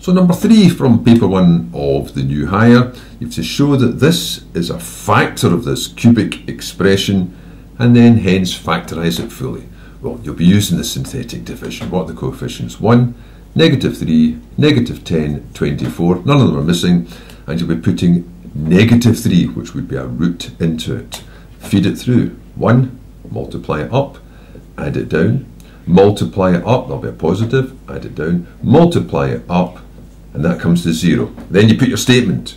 So number three from paper one of the new hire, you have to show that this is a factor of this cubic expression and then hence factorise it fully. Well, you'll be using the synthetic division. What are the coefficients? 1, negative 3, negative 10, 24. None of them are missing. And you'll be putting negative 3, which would be a root, into it. Feed it through. 1, multiply it up, add it down. Multiply it up, that'll be a positive, add it down. Multiply it up, and that comes to 0. Then you put your statement.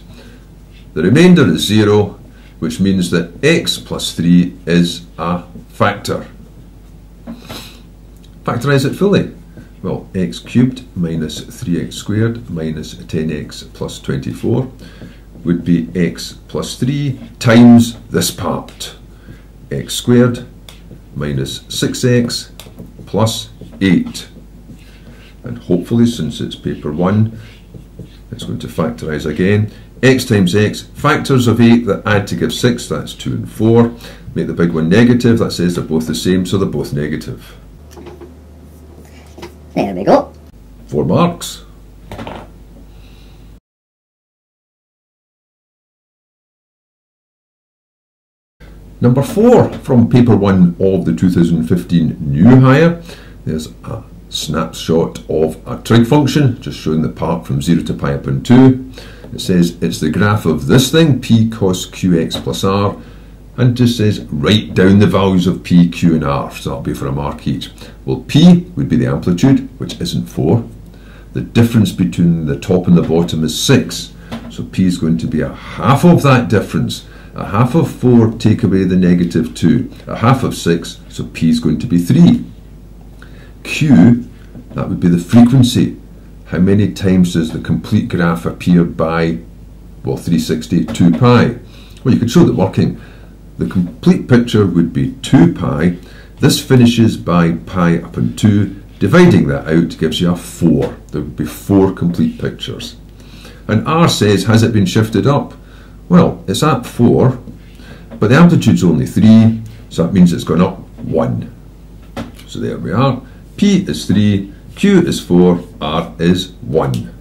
The remainder is 0, which means that x plus 3 is a factor. Factorise it fully. Well, x cubed minus 3x squared minus 10x plus 24 would be x plus 3 times this part. X squared minus 6x plus 8. And hopefully, since it's paper 1, it's going to factorise again. X times x, factors of 8 that add to give 6, that's 2 and 4. Make the big one negative, that says they're both the same, so they're both negative. There we go. 4 marks. Number 4 from paper 1 of the 2015 new hire. There's a snapshot of a trig function, just showing the part from 0 to pi upon 2. It says it's the graph of this thing, p cos qx plus r, and just says write down the values of p, q and r, so that'll be for a mark each. Well, p would be the amplitude, which isn't 4. The difference between the top and the bottom is 6, so p is going to be a half of that difference. A half of 4, take away the negative 2. A half of 6, so p is going to be 3. Q, that would be the frequency. How many times does the complete graph appear by, well, 360, 2 pi? Well, you could show that working. The complete picture would be 2 pi. This finishes by pi upon 2. Dividing that out gives you a 4. There would be 4 complete pictures. And R says, has it been shifted up? Well, it's at 4, but the amplitude's only 3, so that means it's gone up 1. So there we are. P is 3, Q is 4, R is 1.